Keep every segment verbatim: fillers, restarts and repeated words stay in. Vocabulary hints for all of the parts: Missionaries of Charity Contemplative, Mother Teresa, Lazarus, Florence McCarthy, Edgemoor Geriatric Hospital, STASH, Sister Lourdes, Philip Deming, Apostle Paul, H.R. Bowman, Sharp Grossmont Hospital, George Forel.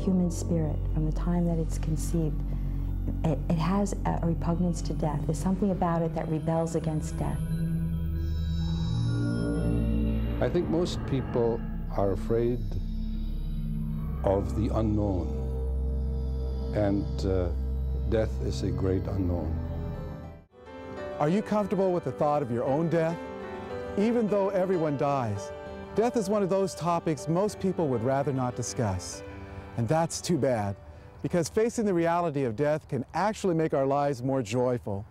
human spirit, from the time that it's conceived, it, it has a repugnance to death. There's something about it that rebels against death. I think most people are afraid of the unknown, and uh, death is a great unknown. Are you comfortable with the thought of your own death? Even though everyone dies, death is one of those topics most people would rather not discuss. And that's too bad, because facing the reality of death can actually make our lives more joyful.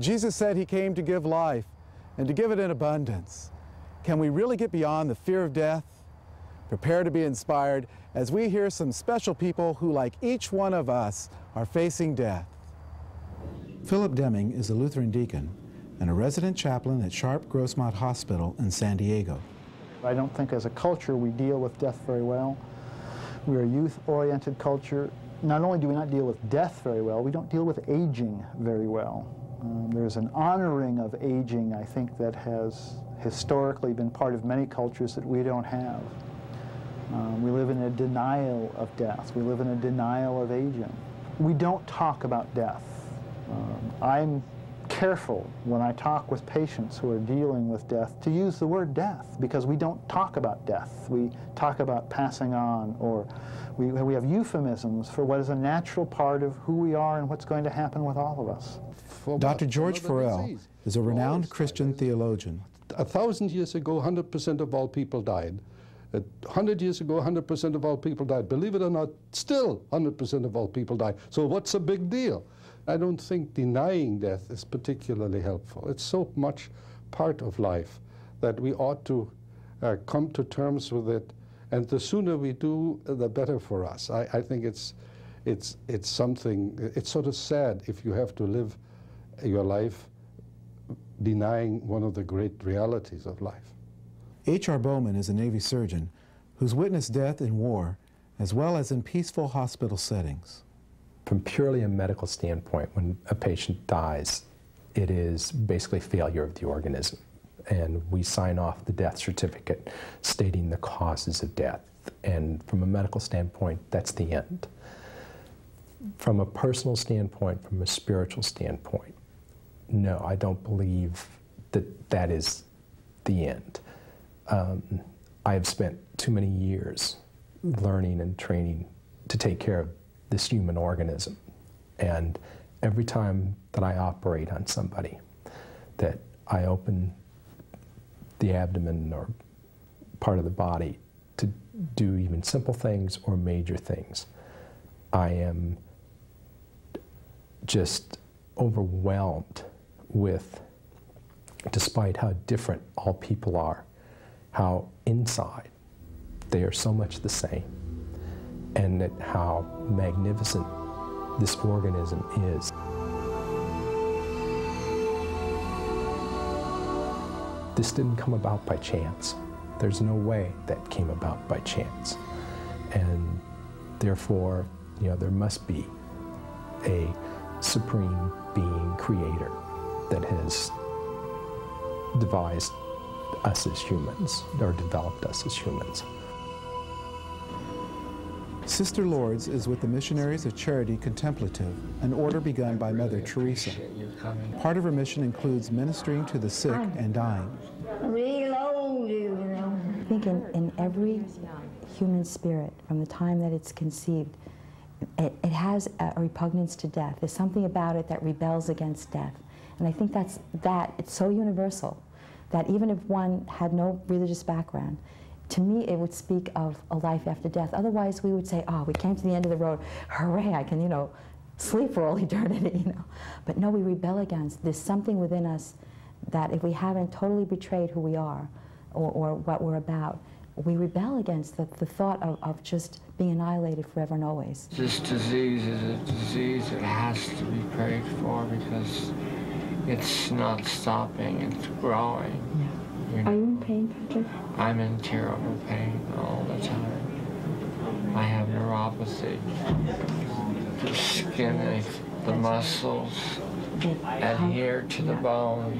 Jesus said he came to give life, and to give it in abundance. Can we really get beyond the fear of death? Prepare to be inspired as we hear some special people who, like each one of us, are facing death. Philip Deming is a Lutheran deacon and a resident chaplain at Sharp Grossmont Hospital in San Diego. I don't think as a culture we deal with death very well. We're a youth-oriented culture. Not only do we not deal with death very well, we don't deal with aging very well. Um, there's an honoring of aging, I think, that has historically been part of many cultures that we don't have. Um, we live in a denial of death. We live in a denial of aging. We don't talk about death. Um, I'm careful when I talk with patients who are dealing with death to use the word death, because we don't talk about death. We talk about passing on, or we, we have euphemisms for what is a natural part of who we are and what's going to happen with all of us. Doctor George Forel is a renowned Christian theologian. A thousand years ago, one hundred percent of all people died. A hundred years ago, one hundred percent of all people died. Believe it or not, still one hundred percent of all people die. So what's the big deal? I don't think denying death is particularly helpful. It's so much part of life that we ought to uh, come to terms with it, and the sooner we do, the better for us. I, I think it's, it's, it's something, it's sort of sad if you have to live your life denying one of the great realities of life. H R Bowman is a Navy surgeon who's witnessed death in war as well as in peaceful hospital settings. From purely a medical standpoint, when a patient dies, it is basically failure of the organism. And we sign off the death certificate stating the causes of death. And from a medical standpoint, that's the end. From a personal standpoint, from a spiritual standpoint, no, I don't believe that that is the end. Um, I have spent too many years learning and training to take care of this human organism. And every time that I operate on somebody, that I open the abdomen or part of the body to do even simple things or major things, I am just overwhelmed with, despite how different all people are, how inside they are so much the same, and that how magnificent this organism is. This didn't come about by chance. There's no way that came about by chance. And therefore, you know, there must be a supreme being, creator, that has devised us as humans, or developed us as humans. Sister Lourdes is with the Missionaries of Charity Contemplative, an order begun by Mother Teresa. Part of her mission includes ministering to the sick and dying. I think in, in every human spirit, from the time that it's conceived, it, it has a repugnance to death. There's something about it that rebels against death. And I think that's that. It's so universal that even if one had no religious background, to me it would speak of a life after death. Otherwise we would say, oh, we came to the end of the road, hooray, I can, you know, sleep for all eternity, you know. But no, we rebel against. There's something within us that if we haven't totally betrayed who we are or, or what we're about, we rebel against the, the thought of, of just being annihilated forever and always. This disease is a disease that has to be prayed for, because it's not stopping, it's growing. Yeah. You know? Are you in pain, Patrick? I'm in terrible pain all the time. I have neuropathy. The skin aches, the muscles adhere to the bone.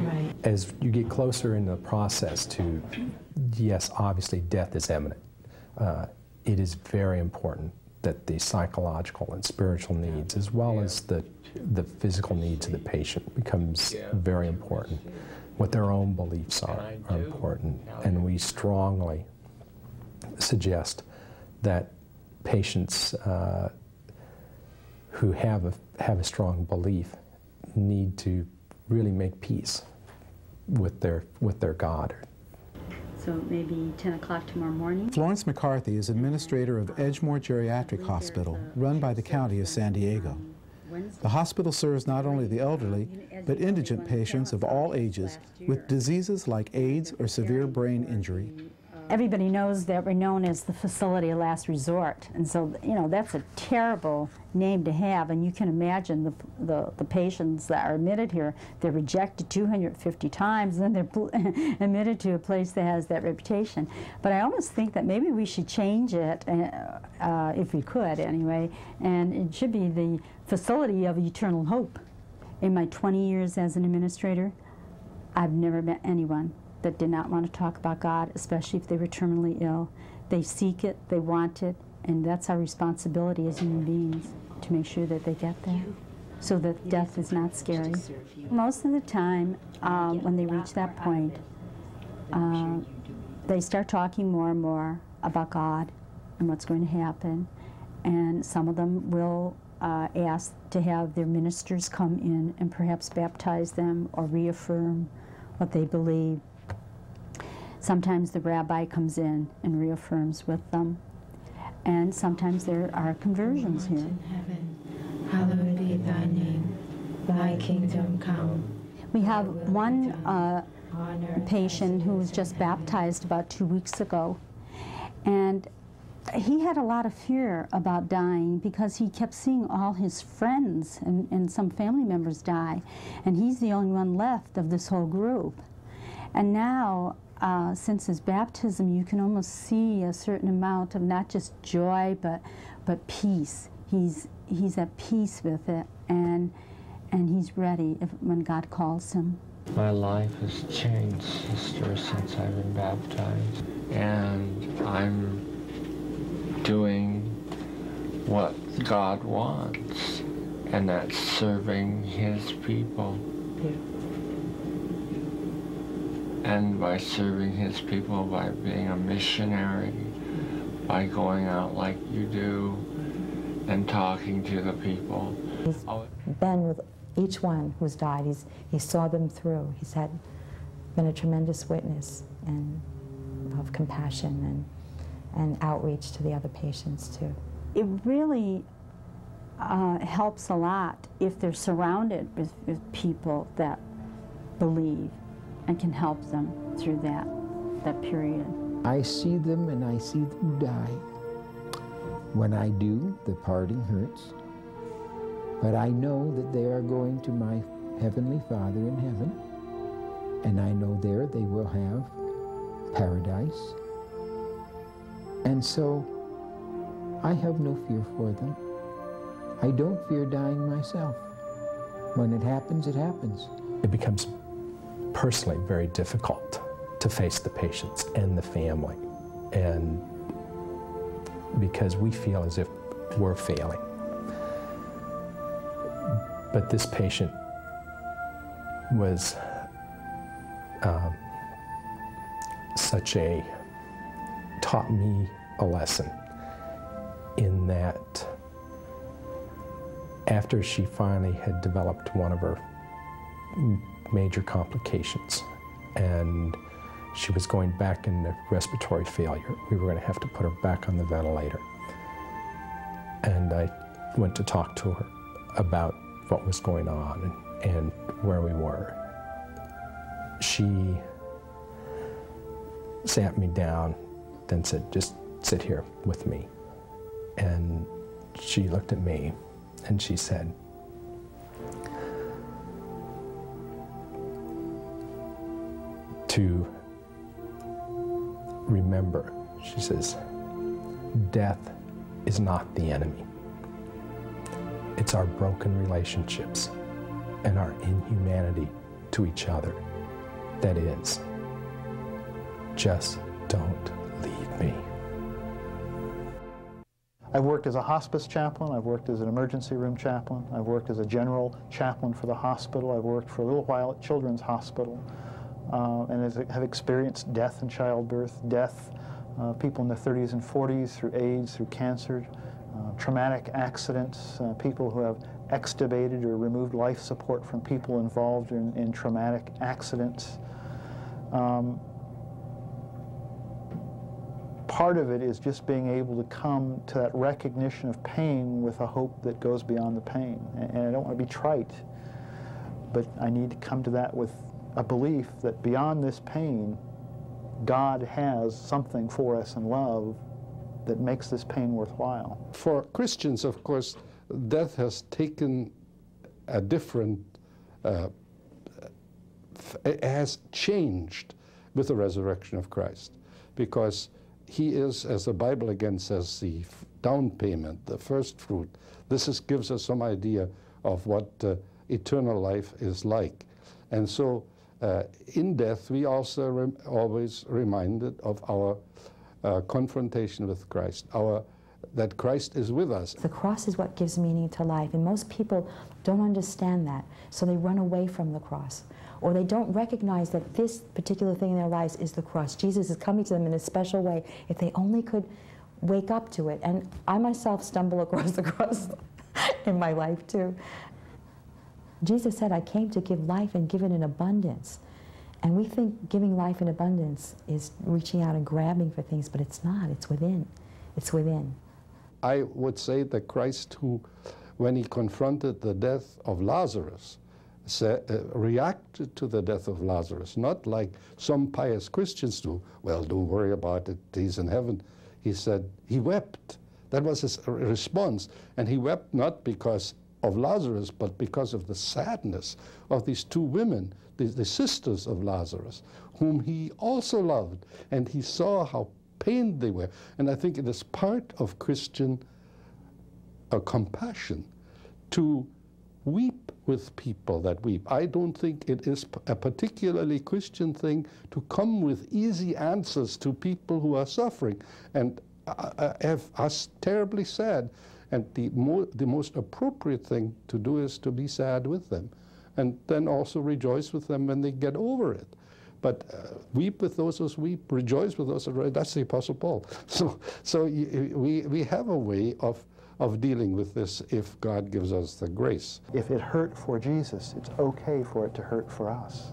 As you get closer in the process to, yes, obviously death is imminent. Uh, it is very important that the psychological and spiritual needs, as well as the, the physical needs of the patient, becomes very important. What their own beliefs are, are important. And we strongly suggest that patients uh, who have a, have a strong belief need to really make peace with their, with their God. So maybe ten o'clock tomorrow morning. Florence McCarthy is administrator of Edgemoor Geriatric Hospital, run by the county of San Diego. The hospital serves not only the elderly, but indigent patients of all ages with diseases like AIDS or severe brain injury. Everybody knows that we're known as the facility of last resort, and so, you know, that's a terrible name to have, and you can imagine the, the, the patients that are admitted here. They're rejected two hundred fifty times, and then they're admitted to a place that has that reputation. But I almost think that maybe we should change it, uh, if we could anyway, and it should be the facility of eternal hope. In my twenty years as an administrator, I've never met anyone that did not want to talk about God, especially if they were terminally ill. They seek it, they want it, and that's our responsibility as human beings, to make sure that they get there, so that death is not scary. Most of the time, um, when they reach that point, uh, they start talking more and more about God and what's going to happen, and some of them will uh, ask to have their ministers come in and perhaps baptize them or reaffirm what they believe. Sometimes the rabbi comes in and reaffirms with them. And sometimes there are conversions here. In heaven, hallowed be thy name, thy kingdom come. We have one uh, patient who was just baptized about two weeks ago. And he had a lot of fear about dying because he kept seeing all his friends and, and some family members die. And he's the only one left of this whole group. And now, Uh, since his baptism, you can almost see a certain amount of not just joy, but but peace. He's he's at peace with it, and and he's ready if, when God calls him. My life has changed, sister, since I've been baptized, and I'm doing what God wants, and that's serving His people. Yeah. And by serving His people, by being a missionary, by going out like you do, and talking to the people. He's been with each one who's died. He's, he saw them through. He's had been a tremendous witness and of compassion and, and outreach to the other patients, too. It really uh, helps a lot if they're surrounded with, with people that believe and can help them through that, that period. I see them and I see them die. When I do, the parting hurts, but I know that they are going to my Heavenly Father in heaven, and I know there they will have paradise. And so I have no fear for them. I don't fear dying myself. When it happens, it happens. It becomes personally very difficult to face the patients and the family, and because we feel as if we're failing. But this patient was um, such a, taught me a lesson in that after she finally had developed one of her major complications, and she was going back into respiratory failure. We were going to have to put her back on the ventilator. And I went to talk to her about what was going on and, and where we were. She sat me down and said, "Just sit here with me." And she looked at me and she said, "To remember," she says, "death is not the enemy. It's our broken relationships and our inhumanity to each other that is. Just don't leave me." I've worked as a hospice chaplain, I've worked as an emergency room chaplain, I've worked as a general chaplain for the hospital, I've worked for a little while at Children's Hospital, uh, and have experienced death and childbirth, death, uh, people in their thirties and forties through AIDS, through cancer, uh, traumatic accidents, uh, people who have extubated or removed life support from people involved in, in traumatic accidents. Um, Part of it is just being able to come to that recognition of pain with a hope that goes beyond the pain. And I don't want to be trite, but I need to come to that with a belief that beyond this pain, God has something for us in love that makes this pain worthwhile. For Christians, of course, death has taken a different, uh, it has changed with the resurrection of Christ, because He is, as the Bible again says, the down payment, the first fruit. This is, gives us some idea of what uh, eternal life is like. And so uh, in death, we also rem always reminded of our uh, confrontation with Christ, our, that Christ is with us. The cross is what gives meaning to life, and most people don't understand that, so they run away from the cross. Or they don't recognize that this particular thing in their lives is the cross. Jesus is coming to them in a special way, if they only could wake up to it. And I myself stumble across the cross in my life too. Jesus said, I came to give life and give it in abundance. And we think giving life in abundance is reaching out and grabbing for things, but it's not, it's within, it's within. I would say that Christ, who, when he confronted the death of Lazarus, Say, uh, reacted to the death of Lazarus, not like some pious Christians do. Well, don't worry about it, he's in heaven. He said, he wept. That was his response. And he wept not because of Lazarus, but because of the sadness of these two women, the, the sisters of Lazarus, whom he also loved. And he saw how pained they were. And I think it is part of Christian uh, compassion to weep with people that weep. I don't think it is a particularly Christian thing to come with easy answers to people who are suffering and have us terribly sad. And the, mo the most appropriate thing to do is to be sad with them and then also rejoice with them when they get over it. But uh, weep with those who weep, rejoice with those who rejoice. That's the Apostle Paul. So, so y we, we have a way of of dealing with this if God gives us the grace. If it hurt for Jesus, it's okay for it to hurt for us.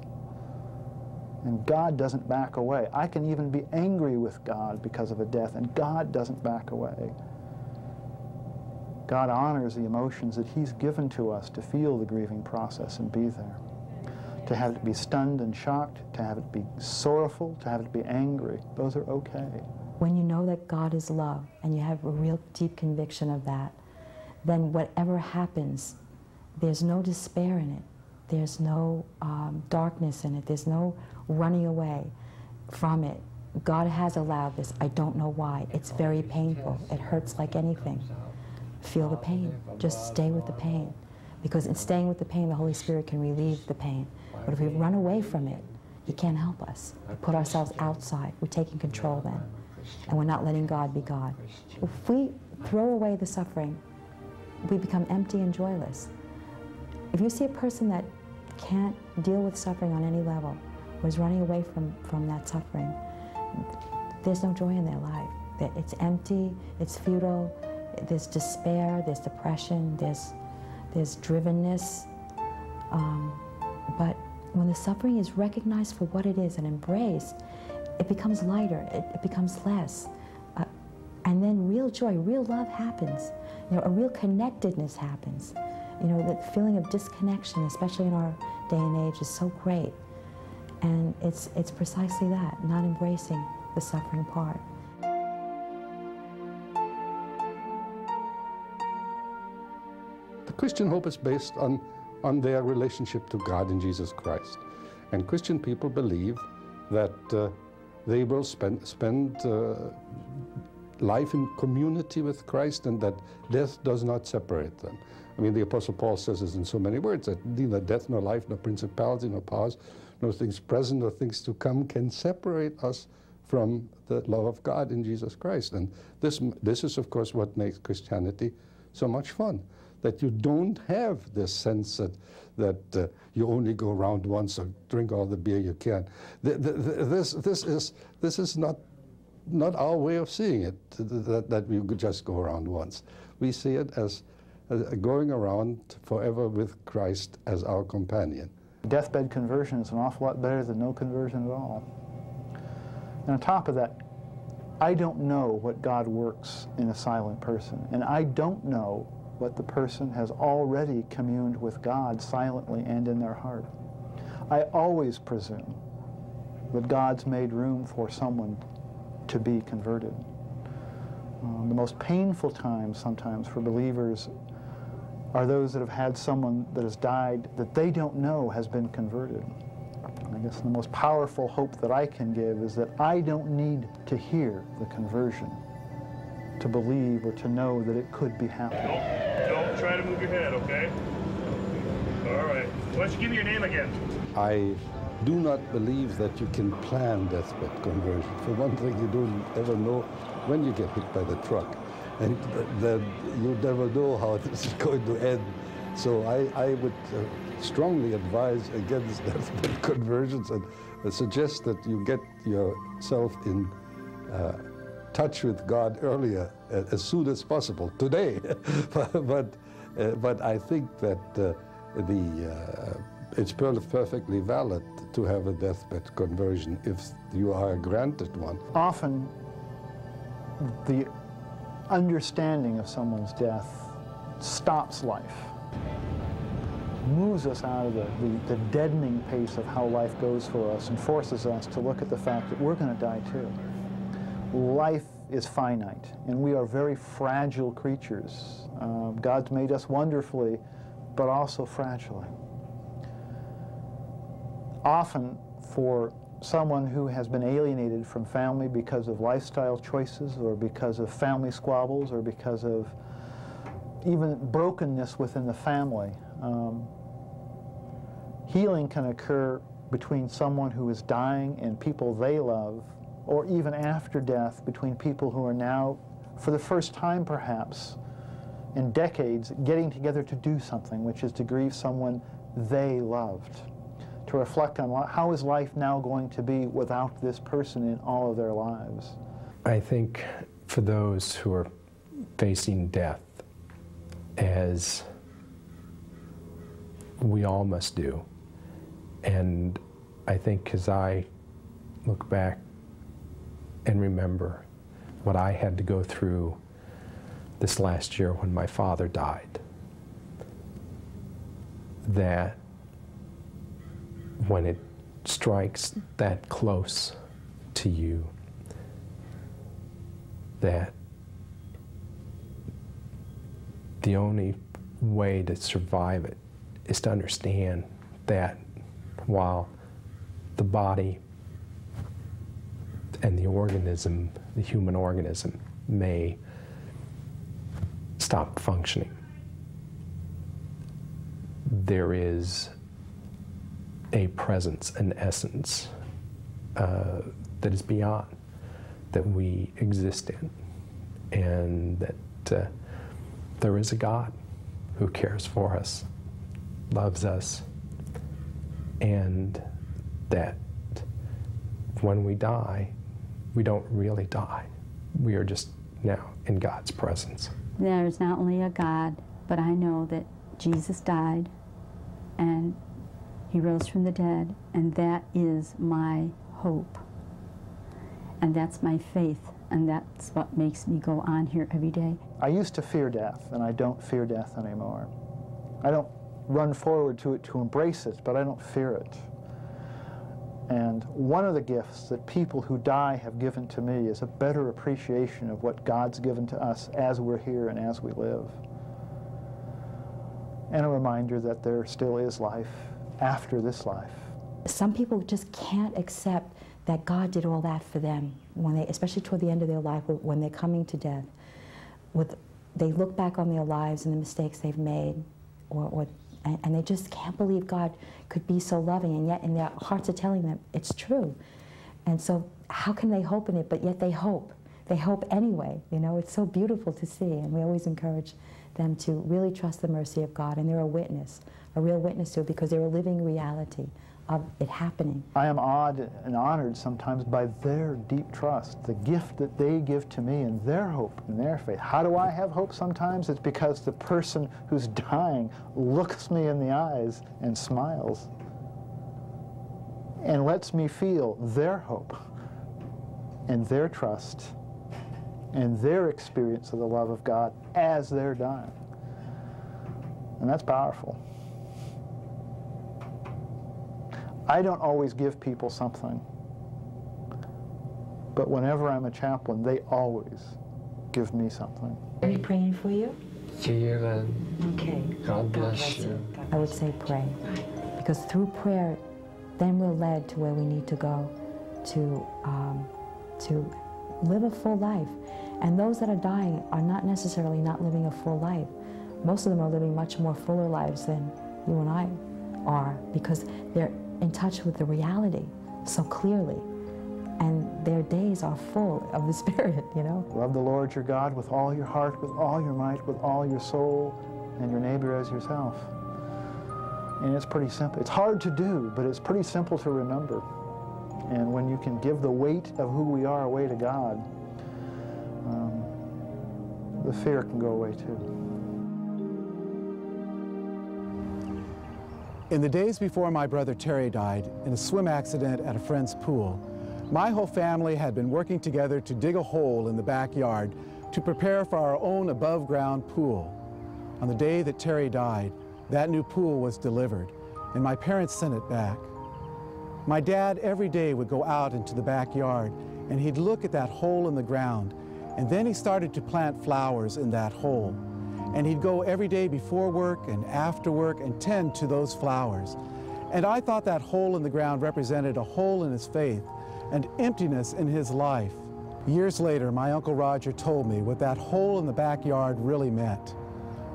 And God doesn't back away. I can even be angry with God because of a death, and God doesn't back away. God honors the emotions that he's given to us to feel the grieving process and be there. To have it be stunned and shocked, to have it be sorrowful, to have it be angry, those are okay. When you know that God is love and you have a real deep conviction of that, then whatever happens, there's no despair in it. There's no um, darkness in it. There's no running away from it. God has allowed this. I don't know why. It's very painful. It hurts like anything. Feel the pain. Just stay with the pain. Because in staying with the pain, the Holy Spirit can relieve the pain. But if we run away from it, he can't help us. We put ourselves outside. We're taking control then. And we're not letting God be God. If we throw away the suffering, we become empty and joyless. If you see a person that can't deal with suffering on any level, or is running away from, from that suffering, there's no joy in their life. It's empty, it's futile, there's despair, there's depression, there's, there's drivenness. Um, but when the suffering is recognized for what it is and embraced, it becomes lighter, it, it becomes less. Uh, and then real joy, real love happens. You know, a real connectedness happens. You know, that feeling of disconnection, especially in our day and age, is so great. And it's, it's precisely that, not embracing the suffering part. The Christian hope is based on, on their relationship to God in Jesus Christ. And Christian people believe that uh, they will spend, spend uh, life in community with Christ, and that death does not separate them. I mean, the Apostle Paul says this in so many words, that neither death, nor life, nor principality, nor powers, nor things present, nor things to come can separate us from the love of God in Jesus Christ. And this, this is, of course, what makes Christianity so much fun, that you don't have this sense that, that uh, you only go around once or drink all the beer you can. The, the, the, this, this is, this is not, not our way of seeing it, that, that we could just go around once. We see it as uh, going around forever with Christ as our companion. Deathbed conversion is an awful lot better than no conversion at all. And on top of that, I don't know what God works in a silent person, and I don't know what the person has already communed with God silently and in their heart. I always presume that God's made room for someone to be converted. Um, the most painful times sometimes for believers are those that have had someone that has died that they don't know has been converted. I guess the most powerful hope that I can give is that I don't need to hear the conversion to believe or to know that it could be happening. Don't, don't try to move your head, okay? All right. Why don't you give me your name again? I do not believe that you can plan deathbed conversion. For one thing, you don't ever know when you get hit by the truck. And then you never know how this is going to end. So I, I would uh, strongly advise against deathbed conversions and uh, suggest that you get yourself in uh, touch with God earlier, uh, as soon as possible, today. but, but, uh, but I think that uh, the, uh, it's perfectly valid to have a deathbed conversion if you are granted one. Often the understanding of someone's death stops life, moves us out of the, the, the deadening pace of how life goes for us and forces us to look at the fact that we're going to die too. Life is finite, and we are very fragile creatures. Uh, God's made us wonderfully, but also fragilely. Often, for someone who has been alienated from family because of lifestyle choices or because of family squabbles or because of even brokenness within the family, um, healing can occur between someone who is dying and people they love, or even after death between people who are now, for the first time perhaps, in decades, getting together to do something, which is to grieve someone they loved, to reflect on how is life now going to be without this person in all of their lives. I think for those who are facing death, as we all must do, and I think as I look back and remember what I had to go through this last year when my father died, that when it strikes that close to you, that the only way to survive it is to understand that while the body and the organism, the human organism, may stop functioning, there is a presence, an essence uh, that is beyond, that we exist in, and that uh, there is a God who cares for us, loves us, and that when we die, we don't really die. We are just now in God's presence. There's not only a God, but I know that Jesus died and he rose from the dead, and that is my hope. And that's my faith, and that's what makes me go on here every day. I used to fear death, and I don't fear death anymore. I don't run forward to it to embrace it, but I don't fear it. And one of the gifts that people who die have given to me is a better appreciation of what God's given to us as we're here and as we live. And a reminder that there still is life after this life. Some people just can't accept that God did all that for them, when they, especially toward the end of their life, when they're coming to death. With, they look back on their lives and the mistakes they've made, or, or And, and they just can't believe God could be so loving, and yet in their hearts are telling them it's true. And so how can they hope in it? But yet they hope. They hope anyway. You know, it's so beautiful to see. And we always encourage them to really trust the mercy of God. And they're a witness, a real witness to it, because they're a living reality of it happening. I am awed and honored sometimes by their deep trust, the gift that they give to me and their hope and their faith. How do I have hope sometimes? It's because the person who's dying looks me in the eyes and smiles and lets me feel their hope and their trust and their experience of the love of God as they're dying. And that's powerful. I don't always give people something, but whenever I'm a chaplain, they always give me something. Are we praying for you? For you, and okay. God bless you. I would say pray, because through prayer, then we're led to where we need to go to, um, to live a full life. And those that are dying are not necessarily not living a full life. Most of them are living much more fuller lives than you and I are, because they're in touch with the reality so clearly, and their days are full of the Spirit, you know. Love the Lord your God with all your heart, with all your might, with all your soul, and your neighbor as yourself. And it's pretty simple. It's hard to do, but it's pretty simple to remember. And when you can give the weight of who we are away to God, um, the fear can go away too. In the days before my brother Terry died in a swim accident at a friend's pool, my whole family had been working together to dig a hole in the backyard to prepare for our own above-ground pool. On the day that Terry died, that new pool was delivered, and my parents sent it back. My dad every day would go out into the backyard, and he'd look at that hole in the ground, and then he started to plant flowers in that hole. And he'd go every day before work and after work and tend to those flowers. And I thought that hole in the ground represented a hole in his faith, an emptiness in his life. Years later, my Uncle Roger told me what that hole in the backyard really meant.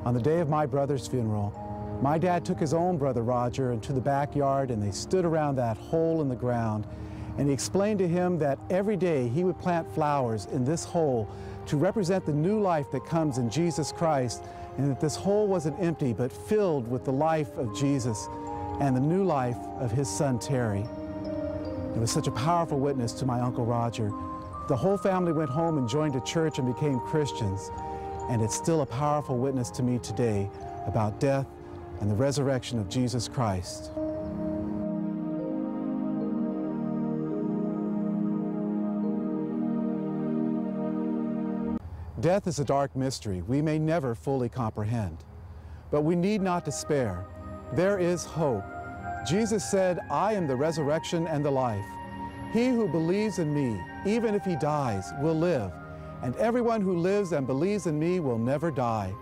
On the day of my brother's funeral, my dad took his own brother Roger into the backyard, and they stood around that hole in the ground, and he explained to him that every day he would plant flowers in this hole to represent the new life that comes in Jesus Christ, and that this hole wasn't empty but filled with the life of Jesus and the new life of his son Terry. It was such a powerful witness to my Uncle Roger. The whole family went home and joined a church and became Christians, and it's still a powerful witness to me today about death and the resurrection of Jesus Christ. Death is a dark mystery we may never fully comprehend, but we need not despair. There is hope. Jesus said, "I am the resurrection and the life. He who believes in me, even if he dies, will live, and everyone who lives and believes in me will never die."